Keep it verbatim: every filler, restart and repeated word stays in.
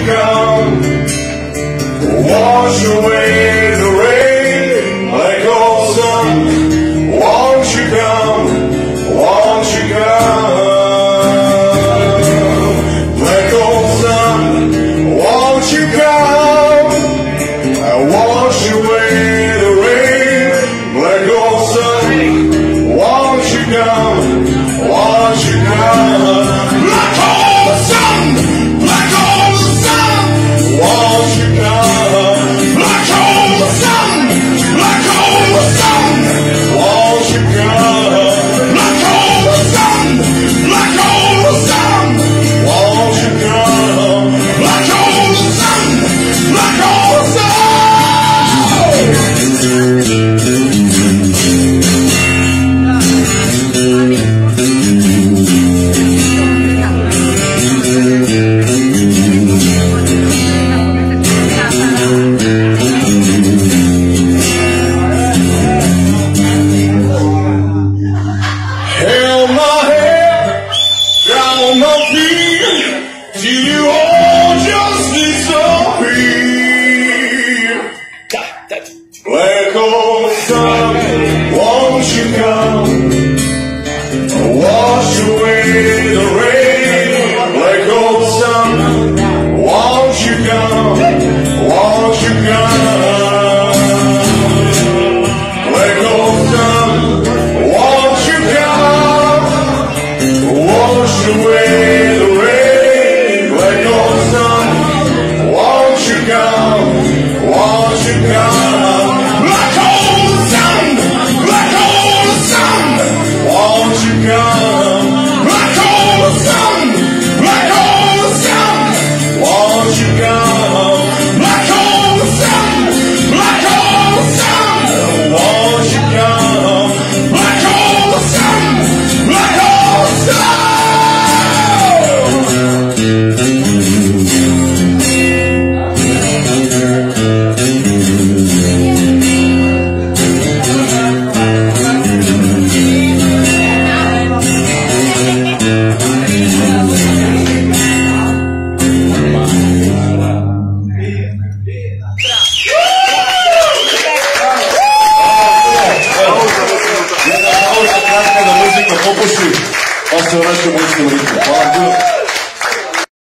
you come, wash away the rain like old sun. Won't you come, won't you come, like old sun, won't you come, I wash away the rain like old sun. Won't you come, won't you come, like old sun. Black old sun, won't you come, wash away the rain. Black old sun, won't you come, won't you come. Black old sun, won't you come, wash away the rain. Black old sun, won't you come, won't you come. Още раз ще бъдете на линия.